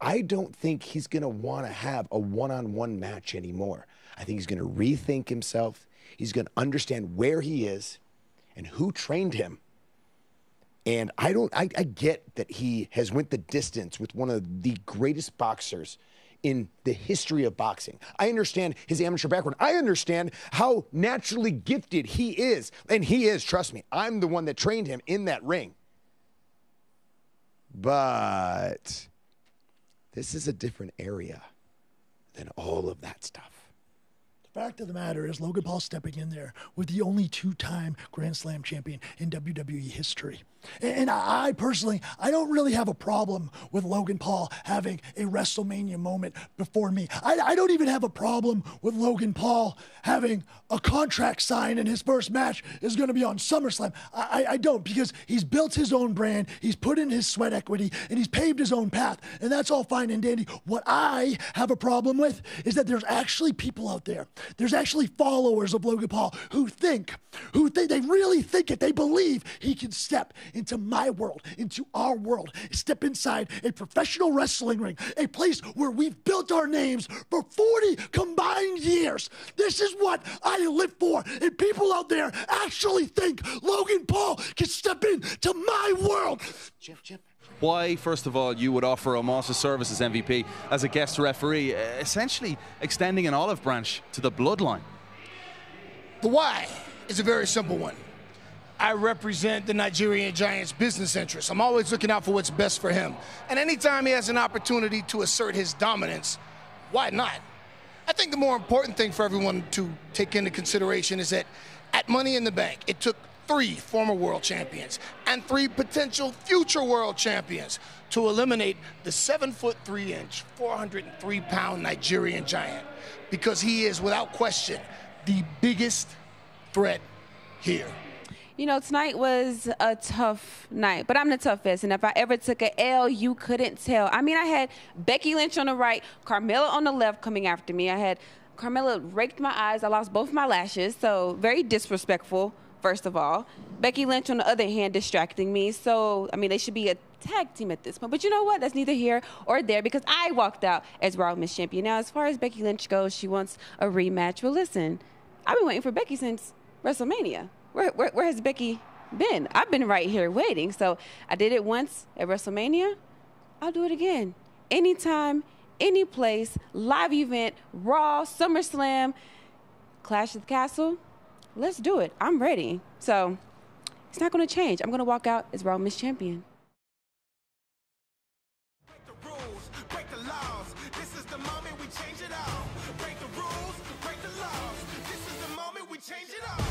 I don't think he's going to want to have a one-on-one match anymore. I think he's going to rethink himself. He's going to understand where he is and who trained him. And I get that he has went the distance with one of the greatest boxers in the history of boxing. I understand his amateur background. I understand how naturally gifted he is. And he is, trust me. I'm the one that trained him in that ring. But this is a different area than all of that stuff. The fact of the matter is Logan Paul stepping in there with the only two-time Grand Slam champion in WWE history. And I personally, I don't really have a problem with Logan Paul having a WrestleMania moment before me. I don't even have a problem with Logan Paul having a contract signed and his first match is going to be on SummerSlam. I don't, because he's built his own brand, he's put in his sweat equity, and he's paved his own path, and that's all fine and dandy. What I have a problem with is that there's actually people out there, there's actually followers of Logan Paul who think, they really think it, they believe he can step into my world, into our world, step inside a professional wrestling ring, a place where we've built our names for 40 combined years. This is what I live for, and people out there actually think Logan Paul can step into my world. Why, first of all, you would offer Omos' services, MVP, as a guest referee, essentially extending an olive branch to the bloodline? The why is a very simple one. I represent the Nigerian Giant's business interests. I'm always looking out for what's best for him. And anytime he has an opportunity to assert his dominance, why not? I think the more important thing for everyone to take into consideration is that at Money in the Bank, it took 3 former world champions and 3 potential future world champions to eliminate the 7'3", 403-pound Nigerian Giant, because he is, without question, the biggest threat here. You know, tonight was a tough night, but I'm the toughest. And if I ever took an L, you couldn't tell. I mean, I had Becky Lynch on the right, Carmella on the left coming after me. I had Carmella raked my eyes. I lost both my lashes, so very disrespectful, first of all. Becky Lynch, on the other hand, distracting me. So, I mean, they should be a tag team at this point. But you know what? That's neither here or there, because I walked out as Raw Women's Champion. Now, as far as Becky Lynch goes, she wants a rematch. Well, listen, I've been waiting for Becky since WrestleMania. Where has Becky been? I've been right here waiting. So I did it once at WrestleMania. I'll do it again. Anytime, any place, live event, Raw, SummerSlam, Clash of the Castle. Let's do it. I'm ready. So it's not going to change. I'm going to walk out as Raw Women's Champion. Break the rules, break the laws. This is the moment we change it all.